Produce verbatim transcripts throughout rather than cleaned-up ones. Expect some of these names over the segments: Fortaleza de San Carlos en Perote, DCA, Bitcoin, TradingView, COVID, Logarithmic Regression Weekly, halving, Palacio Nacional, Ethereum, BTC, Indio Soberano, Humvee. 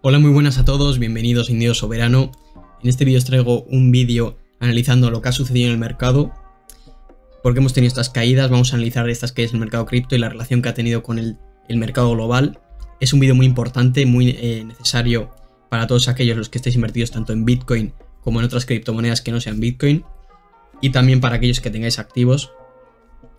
Hola, muy buenas a todos, bienvenidos a Indio Soberano. En este vídeo os traigo un vídeo analizando lo que ha sucedido en el mercado, por qué hemos tenido estas caídas, vamos a analizar estas caídas en el mercado cripto y la relación que ha tenido con el, el mercado global. Es un vídeo muy importante, muy eh, necesario para todos aquellos los que estéis invertidos tanto en Bitcoin como en otras criptomonedas que no sean Bitcoin, y también para aquellos que tengáis activos.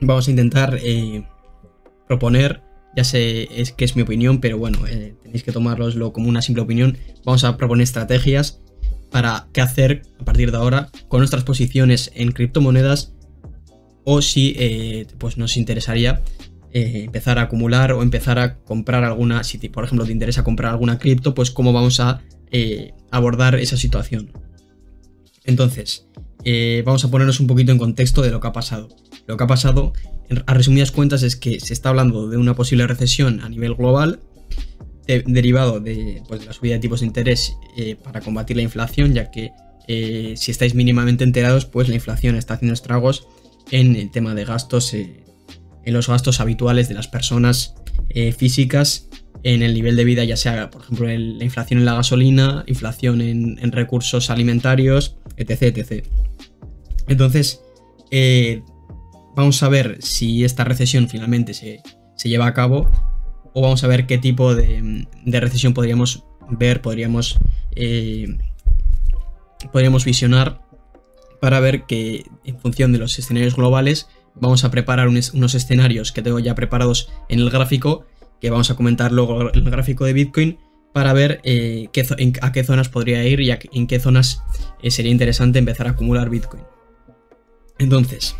Vamos a intentar eh, proponer... Ya sé es que es mi opinión, pero bueno, eh, tenéis que tomároslo como una simple opinión. Vamos a proponer estrategias para qué hacer a partir de ahora con nuestras posiciones en criptomonedas, o si eh, pues nos interesaría eh, empezar a acumular o empezar a comprar alguna. Si por ejemplo te interesa comprar alguna cripto, pues cómo vamos a eh, abordar esa situación. Entonces, eh, vamos a ponernos un poquito en contexto de lo que ha pasado. Lo que ha pasado, a resumidas cuentas, es que se está hablando de una posible recesión a nivel global, eh, derivado de, pues, de la subida de tipos de interés eh, para combatir la inflación, ya que eh, si estáis mínimamente enterados, pues la inflación está haciendo estragos en el tema de gastos, eh, en los gastos habituales de las personas eh, físicas, en el nivel de vida, ya sea, por ejemplo, el, la inflación en la gasolina, inflación en, en recursos alimentarios, etc, etcétera. Entonces, eh, vamos a ver si esta recesión finalmente se, se lleva a cabo, o vamos a ver qué tipo de, de recesión podríamos ver, podríamos, eh, podríamos visionar, para ver que en función de los escenarios globales vamos a preparar un, unos escenarios que tengo ya preparados en el gráfico, que vamos a comentar luego en el gráfico de Bitcoin, para ver eh, qué, en, a qué zonas podría ir y a, en qué zonas eh, sería interesante empezar a acumular Bitcoin. Entonces,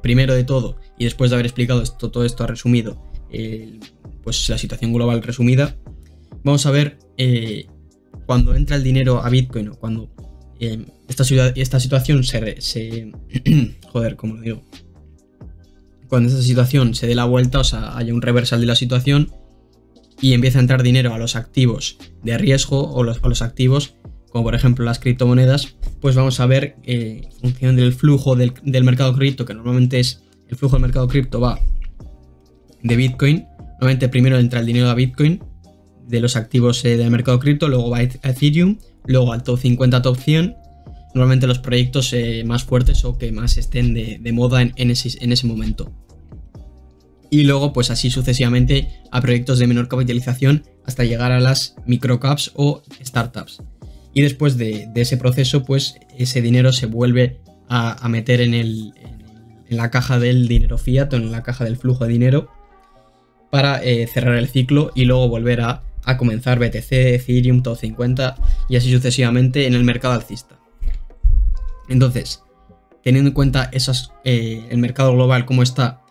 primero de todo, y después de haber explicado esto, todo esto ha resumido, eh, pues la situación global resumida, vamos a ver eh, cuando entra el dinero a Bitcoin, o cuando eh, esta, ciudad, esta situación se... se joder, como lo digo. Cuando esta situación se dé la vuelta, o sea, haya un reversal de la situación y empieza a entrar dinero a los activos de riesgo, o los, a los activos como por ejemplo las criptomonedas, pues vamos a ver eh, en función del flujo del, del mercado cripto, que normalmente es, el flujo del mercado cripto va de Bitcoin, normalmente primero entra el dinero a Bitcoin, de los activos eh, del mercado cripto, luego va a Ethereum, luego al top cincuenta, top cien, normalmente los proyectos eh, más fuertes o que más estén de, de moda en, en, ese, en ese momento. Y luego pues así sucesivamente a proyectos de menor capitalización hasta llegar a las microcaps o startups. Y después de, de ese proceso, pues ese dinero se vuelve a, a meter en, el, en, en la caja del dinero fiat, o en la caja del flujo de dinero, para eh, cerrar el ciclo y luego volver a, a comenzar B T C, Ethereum, top cincuenta y así sucesivamente en el mercado alcista. Entonces, teniendo en cuenta esas, eh, el mercado global cómo está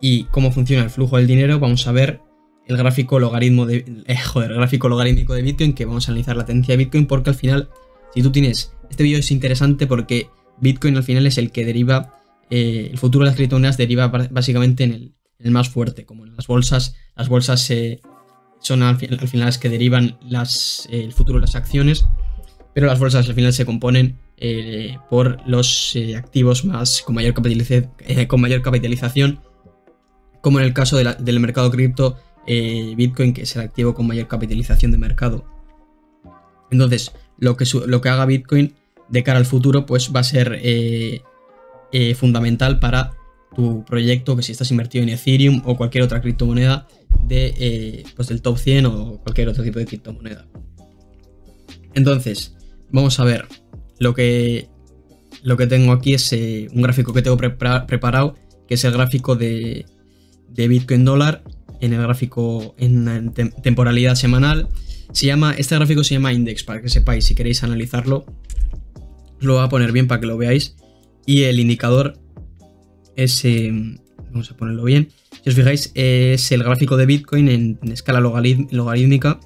y cómo funciona el flujo del dinero, vamos a ver el gráfico logaritmo de, eh, joder, el gráfico logarítmico de Bitcoin, que vamos a analizar la tendencia de Bitcoin, porque al final, si tú tienes, este vídeo es interesante porque Bitcoin al final es el que deriva, eh, el futuro de las criptomonedas deriva básicamente en el, en el más fuerte, como en las bolsas. Las bolsas eh, son al, fi al final las que derivan las, eh, el futuro de las acciones, pero las bolsas al final se componen eh, por los eh, activos más con mayor, capitaliz eh, con mayor capitalización, como en el caso de la, del mercado cripto, Eh, Bitcoin, que es el activo con mayor capitalización de mercado. Entonces, lo que, su lo que haga Bitcoin de cara al futuro, pues va a ser eh, eh, fundamental para tu proyecto, que si estás invertido en Ethereum o cualquier otra criptomoneda de, eh, pues del top cien o cualquier otro tipo de criptomoneda. Entonces, vamos a ver lo que, lo que tengo aquí es eh, un gráfico que tengo pre preparado, que es el gráfico de, de Bitcoin dólar. En el gráfico en temporalidad semanal se llama, este gráfico se llama index, para que sepáis, si queréis analizarlo lo voy a poner bien para que lo veáis. Y el indicador es, eh, vamos a ponerlo bien, si os fijáis, es el gráfico de Bitcoin en, en escala logarítmica.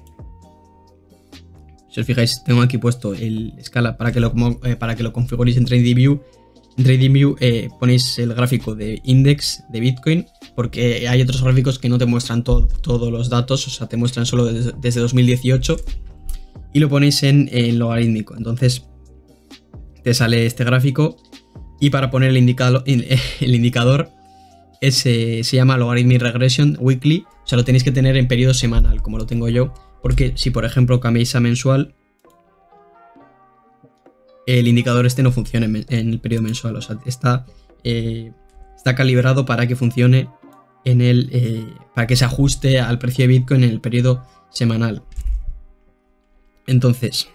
Si os fijáis, tengo aquí puesto el escala para que lo, eh, para que lo configuréis en TradingView. En TradingView eh, ponéis el gráfico de index de Bitcoin, porque hay otros gráficos que no te muestran to todos los datos, o sea, te muestran solo desde, desde dos mil dieciocho, y lo ponéis en, en logarítmico. Entonces te sale este gráfico, y para poner el, indicado, el indicador es, eh, se llama Logarithmic Regression Weekly, o sea, lo tenéis que tener en periodo semanal, como lo tengo yo, Porque si por ejemplo cambiáis a mensual, el indicador este no funciona en, en el periodo mensual. O sea, está, eh, está calibrado para que funcione en el, eh, para que se ajuste al precio de Bitcoin en el periodo semanal. Entonces,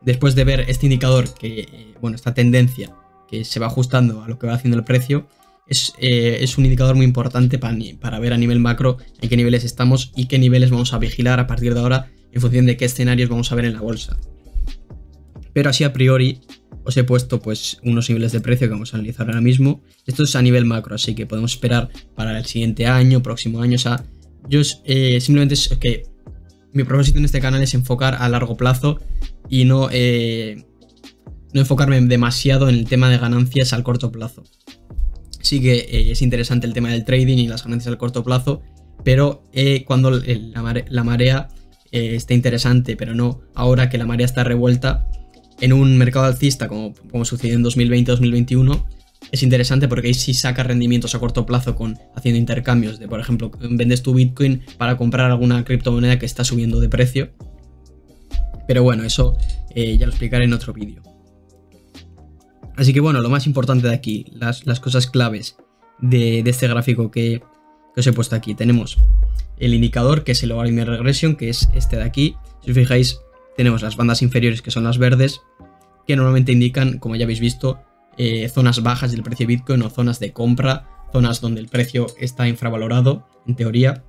después de ver este indicador, que bueno, esta tendencia que se va ajustando a lo que va haciendo el precio, es, eh, es un indicador muy importante para, para ver a nivel macro en qué niveles estamos y qué niveles vamos a vigilar a partir de ahora en función de qué escenarios vamos a ver en la bolsa. Pero así a priori os he puesto pues unos niveles de precio que vamos a analizar ahora mismo. Esto es a nivel macro, así que podemos esperar para el siguiente año, próximo año. O sea, yo eh, simplemente es que mi propósito en este canal es enfocar a largo plazo y no, eh, no enfocarme demasiado en el tema de ganancias al corto plazo. Sí que eh, es interesante el tema del trading y las ganancias al corto plazo, pero eh, cuando la, mare la marea eh, esté interesante, pero no ahora que la marea está revuelta. En un mercado alcista, como, como sucedió en dos mil veinte dos mil veintiuno, es interesante porque ahí sí sacas rendimientos a corto plazo con haciendo intercambios de, por ejemplo, vendes tu Bitcoin para comprar alguna criptomoneda que está subiendo de precio. Pero bueno, eso eh, ya lo explicaré en otro vídeo. Así que bueno, lo más importante de aquí, las, las cosas claves de, de este gráfico que, que os he puesto aquí. Tenemos el indicador, que es el Logarithmic Regression, que es este de aquí. Si os fijáis, tenemos las bandas inferiores, que son las verdes, que normalmente indican, como ya habéis visto, eh, zonas bajas del precio de Bitcoin o zonas de compra, zonas donde el precio está infravalorado, en teoría.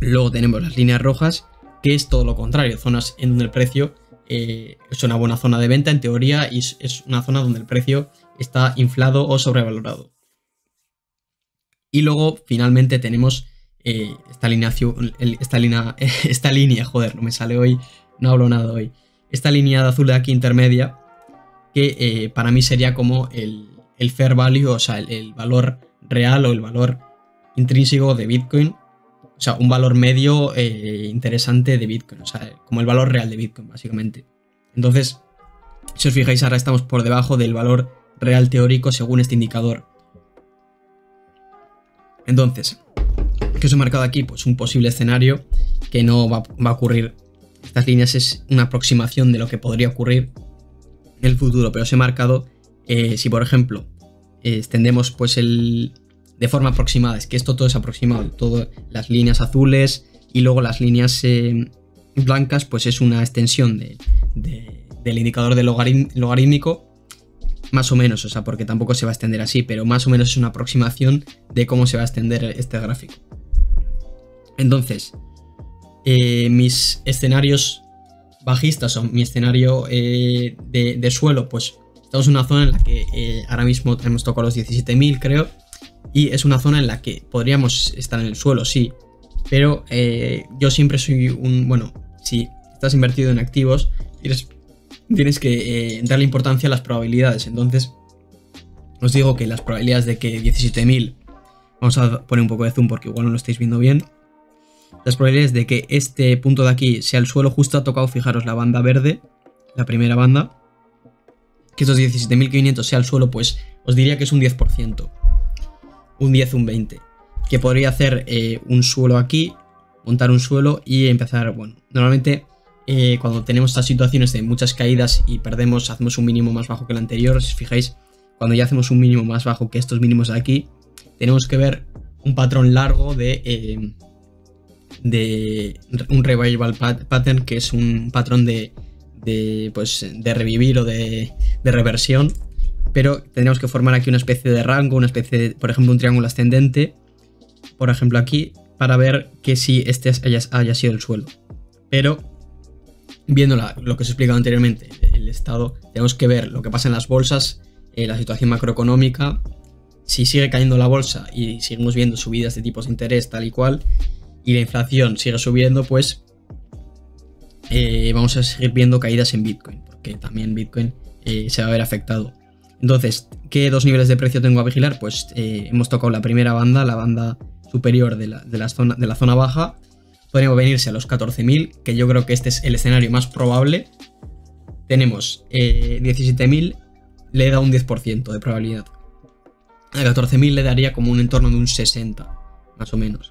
Luego tenemos las líneas rojas, que es todo lo contrario, zonas en donde el precio eh, es una buena zona de venta, en teoría, y es una zona donde el precio está inflado o sobrevalorado. Y luego, finalmente, tenemos eh, esta línea, esta línea, esta línea, joder, no me sale hoy. No hablo nada hoy. Esta línea de azul de aquí intermedia, que eh, para mí sería como el, el fair value, o sea, el, el valor real o el valor intrínseco de Bitcoin. O sea, un valor medio eh, interesante de Bitcoin, o sea, como el valor real de Bitcoin, básicamente. Entonces, si os fijáis, ahora estamos por debajo del valor real teórico según este indicador. Entonces, ¿qué os he marcado aquí? Pues un posible escenario que no va, va a ocurrir. Estas líneas es una aproximación de lo que podría ocurrir en el futuro, pero os he marcado eh, si por ejemplo eh, extendemos pues el de forma aproximada, es que esto todo es aproximado, todas las líneas azules y luego las líneas eh, blancas pues es una extensión de, de, del indicador de logaritm, logarítmico más o menos, o sea, porque tampoco se va a extender así, pero más o menos es una aproximación de cómo se va a extender este gráfico. Entonces, Eh, mis escenarios bajistas o mi escenario eh, de, de suelo, pues estamos en una zona en la que eh, ahora mismo hemos tocado los diecisiete mil, creo, y es una zona en la que podríamos estar en el suelo, sí, pero eh, yo siempre soy un, bueno, si estás invertido en activos, tienes, tienes que eh, darle importancia a las probabilidades. Entonces os digo que las probabilidades de que diecisiete mil, vamos a poner un poco de zoom porque igual no lo estáis viendo bien, las probabilidades de que este punto de aquí sea el suelo justo ha tocado, fijaros, la banda verde, la primera banda, que estos diecisiete mil quinientos sea el suelo, pues os diría que es un diez por ciento, un diez, un veinte, que podría hacer eh, un suelo aquí, montar un suelo y empezar, bueno, normalmente eh, cuando tenemos estas situaciones de muchas caídas y perdemos, hacemos un mínimo más bajo que el anterior. Si os fijáis, cuando ya hacemos un mínimo más bajo que estos mínimos de aquí, tenemos que ver un patrón largo de... Eh, de un revival pattern, que es un patrón de, de, pues, de revivir o de, de reversión, pero tendríamos que formar aquí una especie de rango, una especie de, por ejemplo, un triángulo ascendente, por ejemplo aquí, para ver que si este haya, haya sido el suelo. Pero viendo la, lo que os he explicado anteriormente, el estado, tenemos que ver lo que pasa en las bolsas, eh, la situación macroeconómica, si sigue cayendo la bolsa y seguimos viendo subidas de tipos de interés tal y cual, y la inflación sigue subiendo, pues eh, vamos a seguir viendo caídas en Bitcoin, porque también Bitcoin eh, se va a ver afectado. Entonces, ¿qué dos niveles de precio tengo a vigilar? Pues eh, hemos tocado la primera banda, la banda superior de la, de la, zona, de la zona baja. Podríamos venirse a los catorce mil, que yo creo que este es el escenario más probable. Tenemos eh, diecisiete mil, le da un diez por ciento de probabilidad. A catorce mil le daría como un entorno de un sesenta por ciento, más o menos.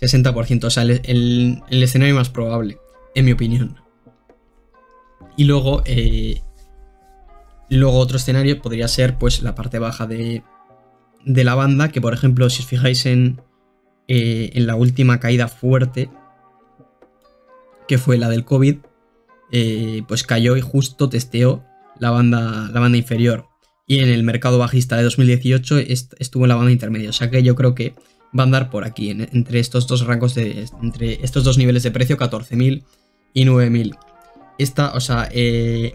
sesenta por ciento, o sea, el, el, el escenario más probable, en mi opinión. Y luego, eh, luego otro escenario podría ser pues la parte baja de, de la banda, que por ejemplo, si os fijáis en, eh, en la última caída fuerte, que fue la del COVID, eh, pues cayó y justo testeó la banda, la banda inferior. Y en el mercado bajista de dos mil dieciocho estuvo en la banda intermedia, o sea que yo creo que va a andar por aquí, en, entre estos dos rangos, de, entre estos dos niveles de precio, catorce mil y nueve mil. Esta, o sea, eh,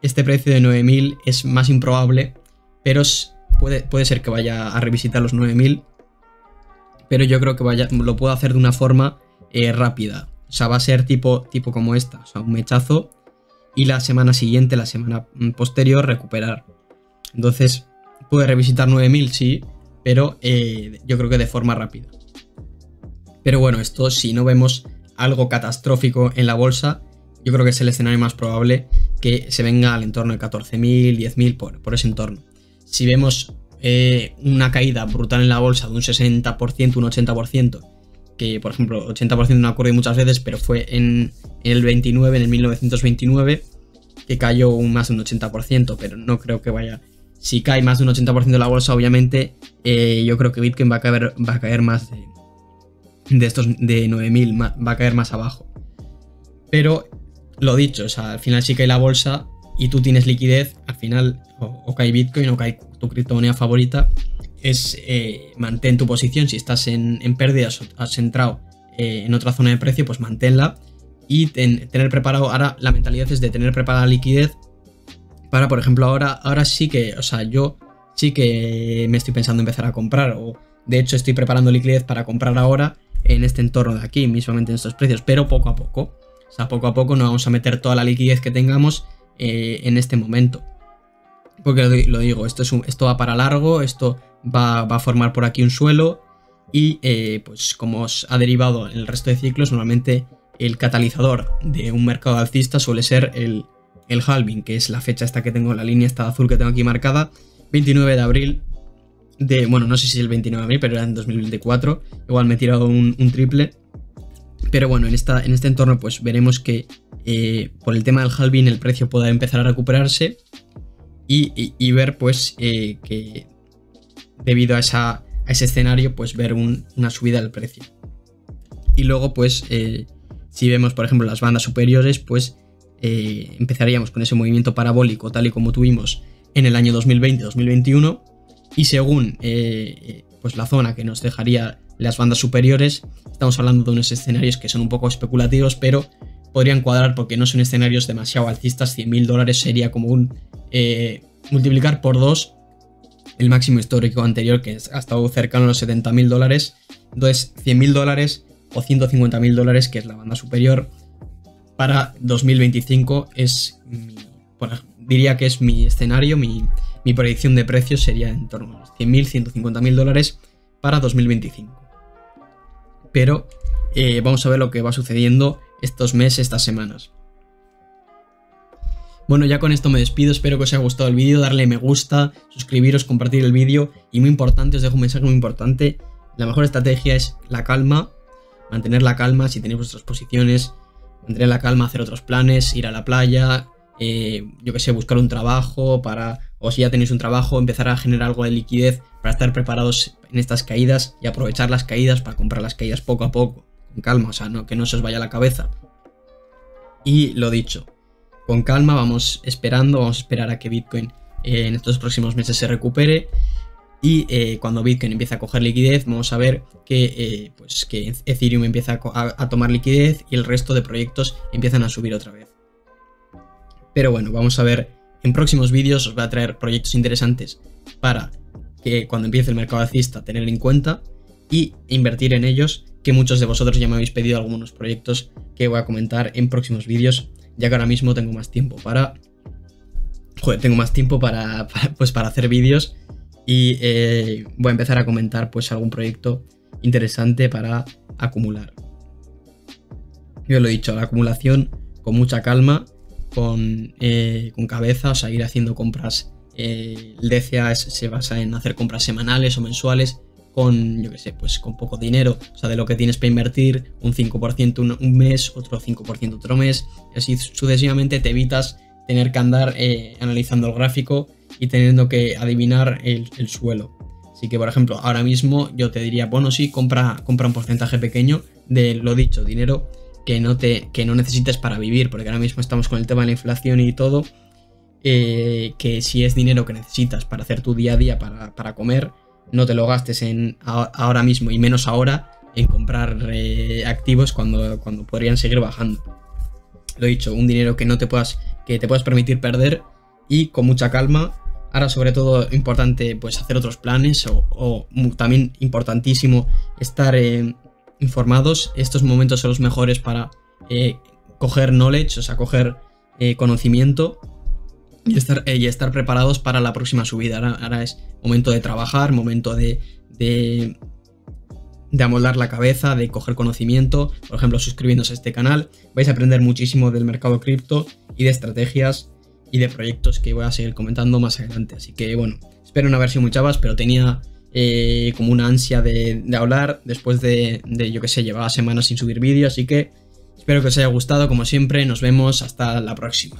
este precio de nueve mil es más improbable, pero puede, puede ser que vaya a revisitar los nueve mil, pero yo creo que vaya, lo puedo hacer de una forma eh, rápida. O sea, va a ser tipo, tipo como esta, o sea, un mechazo y la semana siguiente, la semana posterior, recuperar. Entonces, puede revisitar nueve mil, sí, pero eh, yo creo que de forma rápida. Pero bueno, esto, si no vemos algo catastrófico en la bolsa, yo creo que es el escenario más probable que se venga al entorno de catorce mil, diez mil, por, por ese entorno. Si vemos eh, una caída brutal en la bolsa de un sesenta por ciento, un ochenta por ciento, que por ejemplo, ochenta por ciento no ha ocurrido muchas veces, pero fue en, en el veintinueve, en el mil novecientos veintinueve, que cayó un, más de un ochenta por ciento, pero no creo que vaya... Si cae más de un ochenta por ciento de la bolsa, obviamente, eh, yo creo que Bitcoin va a caer, va a caer más de, de estos de nueve mil, va a caer más abajo. Pero lo dicho, o sea, al final si cae la bolsa y tú tienes liquidez, al final o, o cae Bitcoin o cae tu criptomoneda favorita, es eh, mantén tu posición. Si estás en, en pérdidas o has entrado eh, en otra zona de precio, pues manténla y ten, tener preparado. Ahora la mentalidad es de tener preparada liquidez. Para, por ejemplo, ahora, ahora sí que, o sea, yo sí que me estoy pensando empezar a comprar, o de hecho estoy preparando liquidez para comprar ahora en este entorno de aquí, mismamente en estos precios, pero poco a poco. O sea, poco a poco no vamos a meter toda la liquidez que tengamos eh, en este momento. Porque lo, lo digo, esto, es un, esto va para largo, esto va, va a formar por aquí un suelo y eh, pues como os ha derivado en el resto de ciclos, normalmente el catalizador de un mercado alcista suele ser el... el halving, que es la fecha esta que tengo, la línea esta azul que tengo aquí marcada, veintinueve de abril de, bueno, no sé si es el veintinueve de abril, pero era en dos mil veinticuatro, igual me he tirado un, un triple, pero bueno, en, esta, en este entorno pues veremos que eh, por el tema del halving el precio pueda empezar a recuperarse y, y, y ver pues eh, que debido a, esa, a ese escenario pues ver un, una subida del precio. Y luego pues eh, si vemos por ejemplo las bandas superiores, pues Eh, empezaríamos con ese movimiento parabólico tal y como tuvimos en el año dos mil veinte dos mil veintiuno y según eh, pues la zona que nos dejaría las bandas superiores, estamos hablando de unos escenarios que son un poco especulativos pero podrían cuadrar porque no son escenarios demasiado alcistas. Cien mil dólares sería como un eh, multiplicar por dos el máximo histórico anterior que ha estado cercano a los setenta mil dólares, entonces cien mil dólares o ciento cincuenta mil dólares, que es la banda superior para dos mil veinticinco, es mi, bueno, diría que es mi escenario, mi, mi predicción de precios sería en torno a los cien mil, ciento cincuenta mil dólares para dos mil veinticinco. Pero eh, vamos a ver lo que va sucediendo estos meses, estas semanas. Bueno, ya con esto me despido, espero que os haya gustado el vídeo, darle me gusta, suscribiros, compartir el vídeo y muy importante, os dejo un mensaje muy importante, la mejor estrategia es la calma, mantener la calma si tenéis vuestras posiciones, mantener la calma, hacer otros planes, ir a la playa, eh, yo que sé, buscar un trabajo para, o si ya tenéis un trabajo, empezar a generar algo de liquidez para estar preparados en estas caídas y aprovechar las caídas para comprar las caídas poco a poco, con calma, o sea, no, que no se os vaya la cabeza. Y lo dicho, con calma vamos esperando, vamos a esperar a que Bitcoin eh, en estos próximos meses se recupere y eh, cuando Bitcoin empiece a coger liquidez vamos a ver que, eh, pues que Ethereum empieza a, a tomar liquidez y el resto de proyectos empiezan a subir otra vez. Pero bueno, vamos a ver en próximos vídeos, os voy a traer proyectos interesantes para que cuando empiece el mercado alcista tener en cuenta y invertir en ellos, que muchos de vosotros ya me habéis pedido algunos proyectos que voy a comentar en próximos vídeos, ya que ahora mismo tengo más tiempo para joder, tengo más tiempo para, para, pues para hacer vídeos. Y eh, voy a empezar a comentar pues algún proyecto interesante para acumular. Yo lo he dicho, la acumulación con mucha calma, con, eh, con cabeza, o sea, ir haciendo compras. Eh, el D C A es, se basa en hacer compras semanales o mensuales con, yo qué sé, pues con poco dinero, o sea, de lo que tienes para invertir, un cinco por ciento un, un mes, otro cinco por ciento otro mes, y así sucesivamente te evitas tener que andar eh, analizando el gráfico y teniendo que adivinar el, el suelo. Así que, por ejemplo, ahora mismo yo te diría, bueno, sí, compra, compra un porcentaje pequeño de lo dicho, dinero que no, te, que no necesites para vivir, porque ahora mismo estamos con el tema de la inflación y todo, eh, que si es dinero que necesitas para hacer tu día a día, para, para comer, no te lo gastes en a, ahora mismo, y menos ahora, en comprar eh, activos cuando, cuando podrían seguir bajando. Lo dicho, un dinero que no te puedas, que te puedas permitir perder, y con mucha calma. Ahora, sobre todo, importante pues hacer otros planes, o, o también importantísimo estar eh, informados. Estos momentos son los mejores para eh, coger knowledge, o sea, coger eh, conocimiento y estar, eh, y estar preparados para la próxima subida. Ahora, ahora es momento de trabajar, momento de, de, de amoldar la cabeza, de coger conocimiento. Por ejemplo, suscribiéndose a este canal, vais a aprender muchísimo del mercado cripto y de estrategias y de proyectos que voy a seguir comentando más adelante. Así que, bueno, espero no haber sido muy chavas, pero tenía eh, como una ansia de, de hablar después de, de, yo que sé, llevaba semanas sin subir vídeo. Así que espero que os haya gustado, como siempre, nos vemos hasta la próxima.